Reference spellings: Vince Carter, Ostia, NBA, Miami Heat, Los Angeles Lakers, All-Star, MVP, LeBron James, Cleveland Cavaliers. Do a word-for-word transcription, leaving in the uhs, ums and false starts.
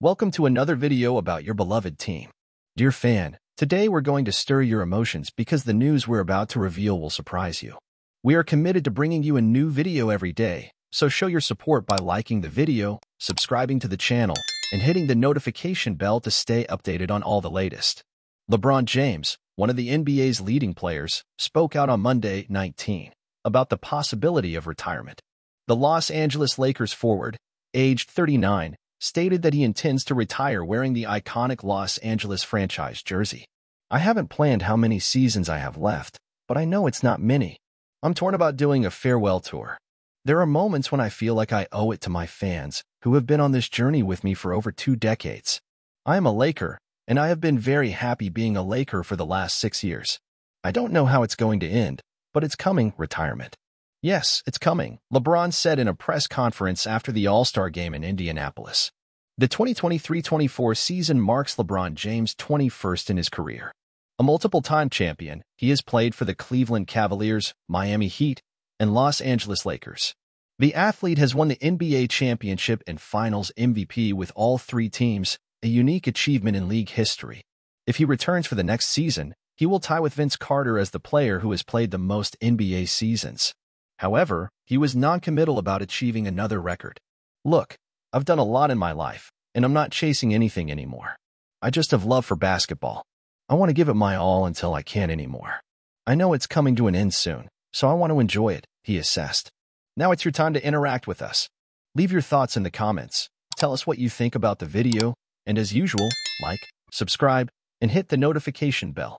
Welcome to another video about your beloved team. Dear fan, today we're going to stir your emotions because the news we're about to reveal will surprise you. We are committed to bringing you a new video every day, so show your support by liking the video, subscribing to the channel, and hitting the notification bell to stay updated on all the latest. LeBron James, one of the N B A's leading players, spoke out on Monday, May nineteenth, about the possibility of retirement. The Los Angeles Lakers forward, aged thirty-nine, stated that he intends to retire wearing the iconic Los Angeles franchise jersey. I haven't planned how many seasons I have left, but I know it's not many. I'm torn about doing a farewell tour. There are moments when I feel like I owe it to my fans, who have been on this journey with me for over two decades. I am a Laker, and I have been very happy being a Laker for the last six years. I don't know how it's going to end, but it's coming, retirement. Yes, it's coming, LeBron said in a press conference after the All-Star game in Indianapolis. The twenty twenty-three twenty-four season marks LeBron James' twenty-first in his career. A multiple-time champion, he has played for the Cleveland Cavaliers, Miami Heat, and Los Angeles Lakers. The athlete has won the N B A championship and finals M V P with all three teams, a unique achievement in league history. If he returns for the next season, he will tie with Vince Carter as the player who has played the most N B A seasons. However, he was noncommittal about achieving another record. Look, I've done a lot in my life, and I'm not chasing anything anymore. I just have love for basketball. I want to give it my all until I can't anymore. I know it's coming to an end soon, so I want to enjoy it, he assessed. Now it's your time to interact with us. Leave your thoughts in the comments, tell us what you think about the video, and as usual, like, subscribe, and hit the notification bell.